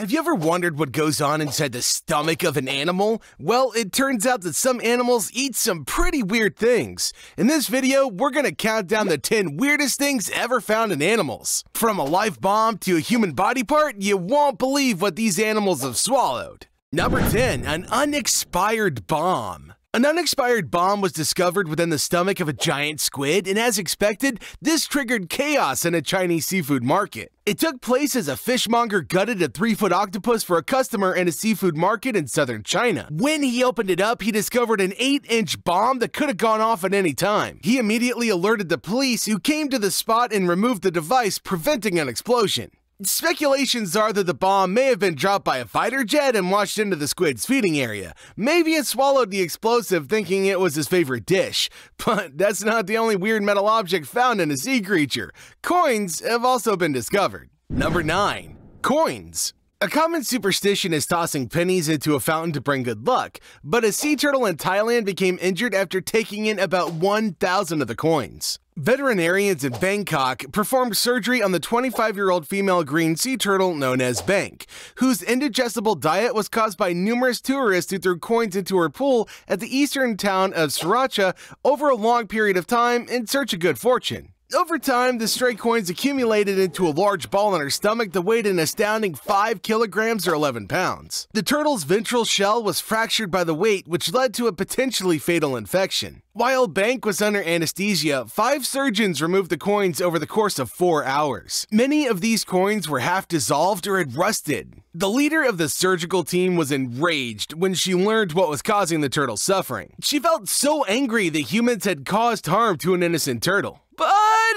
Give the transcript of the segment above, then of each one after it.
Have you ever wondered what goes on inside the stomach of an animal? Well, it turns out that some animals eat some pretty weird things. In this video, we're gonna count down the 10 weirdest things ever found in animals. From a life bomb to a human body part, you won't believe what these animals have swallowed. Number 10, an unexpired bomb. An unexpired bomb was discovered within the stomach of a giant squid, and as expected, this triggered chaos in a Chinese seafood market. It took place as a fishmonger gutted a 3-foot octopus for a customer in a seafood market in southern China. When he opened it up, he discovered an 8-inch bomb that could have gone off at any time. He immediately alerted the police, who came to the spot and removed the device, preventing an explosion. Speculations are that the bomb may have been dropped by a fighter jet and launched into the squid's feeding area. Maybe it swallowed the explosive thinking it was his favorite dish. But that's not the only weird metal object found in a sea creature. Coins have also been discovered. Number 9. Coins. A common superstition is tossing pennies into a fountain to bring good luck, but a sea turtle in Thailand became injured after taking in about 1,000 of the coins. Veterinarians in Bangkok performed surgery on the 25-year-old female green sea turtle known as Bank, whose indigestible diet was caused by numerous tourists who threw coins into her pool at the eastern town of Sriracha over a long period of time in search of good fortune. Over time, the stray coins accumulated into a large ball in her stomach that weighed an astounding 5 kilograms or 11 pounds. The turtle's ventral shell was fractured by the weight, which led to a potentially fatal infection. While Bank was under anesthesia, 5 surgeons removed the coins over the course of 4 hours. Many of these coins were half dissolved or had rusted. The leader of the surgical team was enraged when she learned what was causing the turtle's suffering. She felt so angry that humans had caused harm to an innocent turtle. But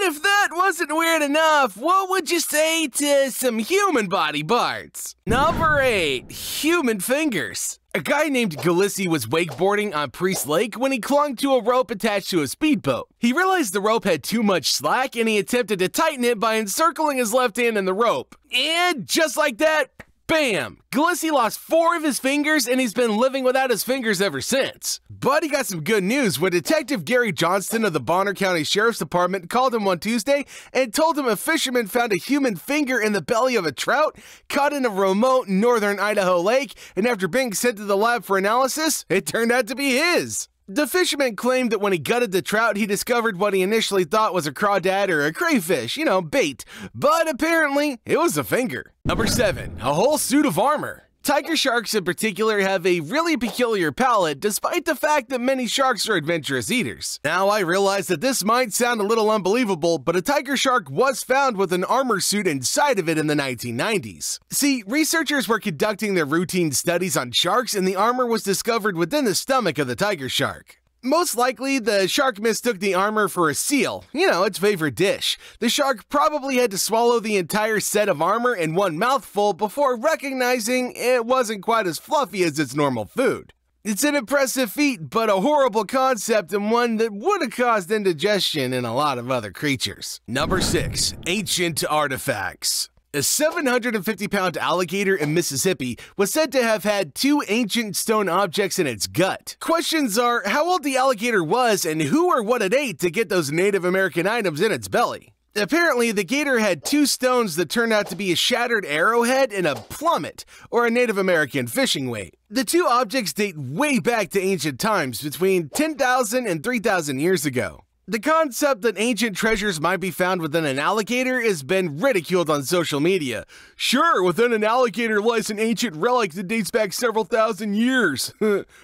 if that wasn't weird enough, what would you say to some human body parts? Number 8. Human fingers. A guy named Galassi was wakeboarding on Priest Lake when he clung to a rope attached to a speedboat. He realized the rope had too much slack and he attempted to tighten it by encircling his left hand in the rope. And just like that, bam! Glessie lost 4 of his fingers and he's been living without his fingers ever since. But he got some good news when Detective Gary Johnston of the Bonner County Sheriff's Department called him one Tuesday and told him a fisherman found a human finger in the belly of a trout caught in a remote northern Idaho lake, and after being sent to the lab for analysis, it turned out to be his. The fisherman claimed that when he gutted the trout, he discovered what he initially thought was a crawdad or a crayfish, you know, bait, but apparently it was a finger. Number 7, a whole suit of armor. Tiger sharks in particular have a really peculiar palate, despite the fact that many sharks are adventurous eaters. Now, I realize that this might sound a little unbelievable, but a tiger shark was found with an armor suit inside of it in the 1990s. See, researchers were conducting their routine studies on sharks, and the armor was discovered within the stomach of the tiger shark. Most likely, the shark mistook the armor for a seal, you know, its favorite dish. The shark probably had to swallow the entire set of armor in one mouthful before recognizing it wasn't quite as fluffy as its normal food. It's an impressive feat, but a horrible concept and one that would have caused indigestion in a lot of other creatures. Number 6, ancient artifacts. A 750-pound alligator in Mississippi was said to have had 2 ancient stone objects in its gut. Questions are how old the alligator was and who or what it ate to get those Native American items in its belly. Apparently, the gator had 2 stones that turned out to be a shattered arrowhead and a plummet, or a Native American fishing weight. The 2 objects date way back to ancient times, between 10,000 and 3,000 years ago. The concept that ancient treasures might be found within an alligator has been ridiculed on social media. Sure, within an alligator lies an ancient relic that dates back several thousand years.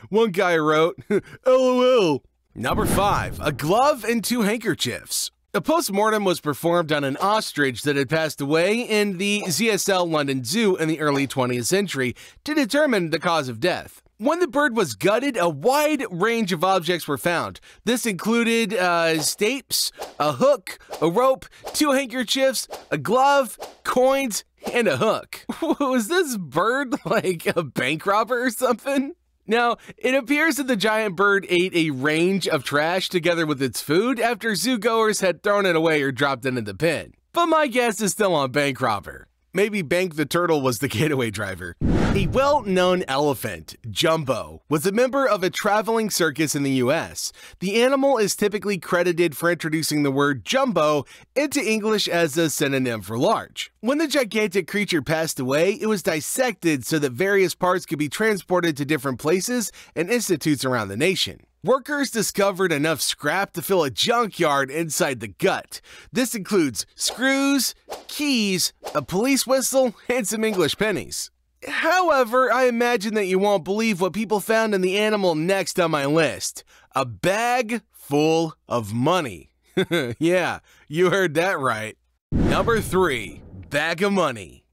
One guy wrote, LOL. Number 5, a glove and 2 handkerchiefs. A post-mortem was performed on an ostrich that had passed away in the ZSL London Zoo in the early 20th century to determine the cause of death. When the bird was gutted, a wide range of objects were found. This included stapes, a hook, a rope, 2 handkerchiefs, a glove, coins, and a hook. Was this bird like a bank robber or something? Now, it appears that the giant bird ate a range of trash together with its food after zoogoers had thrown it away or dropped it in the pen. But my guess is still on bank robber. Maybe Bank the Turtle was the getaway driver. A well-known elephant, Jumbo, was a member of a traveling circus in the U.S. The animal is typically credited for introducing the word jumbo into English as a synonym for large. When the gigantic creature passed away, it was dissected so that various parts could be transported to different places and institutes around the nation. Workers discovered enough scrap to fill a junkyard inside the gut. This includes screws, keys, a police whistle, and some English pennies. However, I imagine that you won't believe what people found in the animal next on my list. A bag full of money. Yeah, you heard that right. Number 3. Bag of money.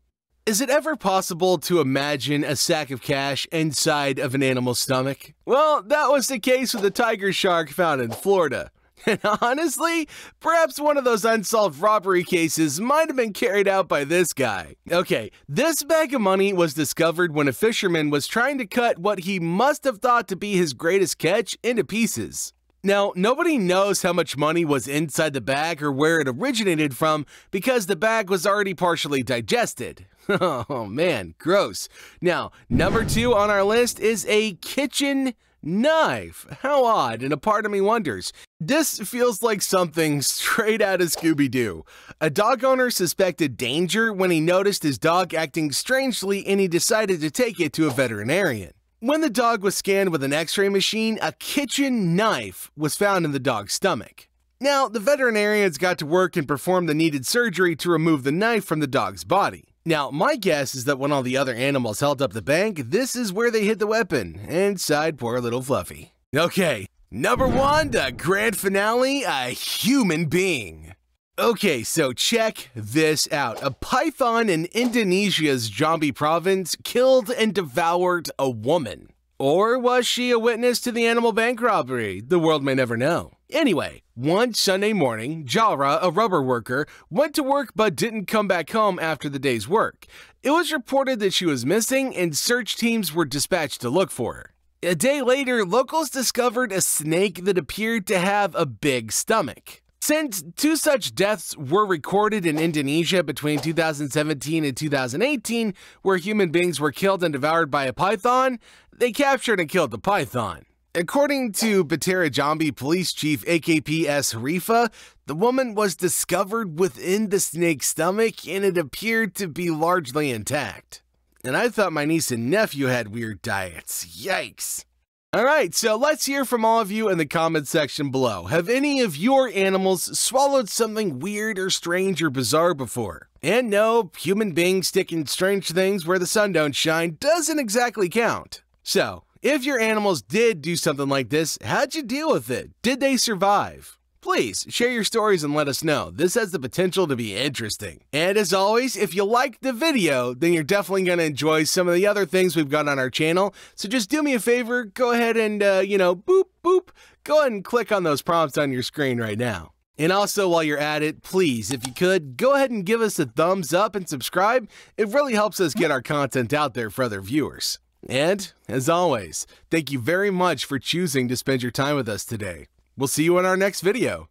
Is it ever possible to imagine a sack of cash inside of an animal's stomach? Well, that was the case with the tiger shark found in Florida. And honestly, perhaps one of those unsolved robbery cases might have been carried out by this guy. Okay, this bag of money was discovered when a fisherman was trying to cut what he must have thought to be his greatest catch into pieces. Now, nobody knows how much money was inside the bag or where it originated from because the bag was already partially digested. Oh man, gross. Now, number 2 on our list is a kitchen knife. How odd, and a part of me wonders. This feels like something straight out of Scooby-Doo. A dog owner suspected danger when he noticed his dog acting strangely and he decided to take it to a veterinarian. When the dog was scanned with an x-ray machine, a kitchen knife was found in the dog's stomach. Now, the veterinarians got to work and performed the needed surgery to remove the knife from the dog's body. Now, my guess is that when all the other animals held up the bank, this is where they hid the weapon, inside poor little Fluffy. Okay, number 1, the grand finale, a human being. Okay, so check this out. A python in Indonesia's Jambi province killed and devoured a woman. Or was she a witness to the animal bank robbery? The world may never know. Anyway, one Sunday morning, Jara, a rubber worker, went to work but didn't come back home after the day's work. It was reported that she was missing and search teams were dispatched to look for her. A day later, locals discovered a snake that appeared to have a big stomach. Since 2 such deaths were recorded in Indonesia between 2017 and 2018, where human beings were killed and devoured by a python, they captured and killed the python. According to Batera Jambi Police Chief AKP S Harifa, the woman was discovered within the snake's stomach and it appeared to be largely intact. And I thought my niece and nephew had weird diets. Yikes. Alright, so let's hear from all of you in the comments section below. Have any of your animals swallowed something weird or strange or bizarre before? And no, human beings sticking strange things where the sun don't shine doesn't exactly count. So, if your animals did do something like this, how'd you deal with it? Did they survive? Please share your stories and let us know. This has the potential to be interesting. And as always, if you liked the video, then you're definitely going to enjoy some of the other things we've got on our channel. So just do me a favor, go ahead and, boop, boop, go ahead and click on those prompts on your screen right now. And also while you're at it, please, if you could, go ahead and give us a thumbs up and subscribe. It really helps us get our content out there for other viewers. And as always, thank you very much for choosing to spend your time with us today. We'll see you in our next video.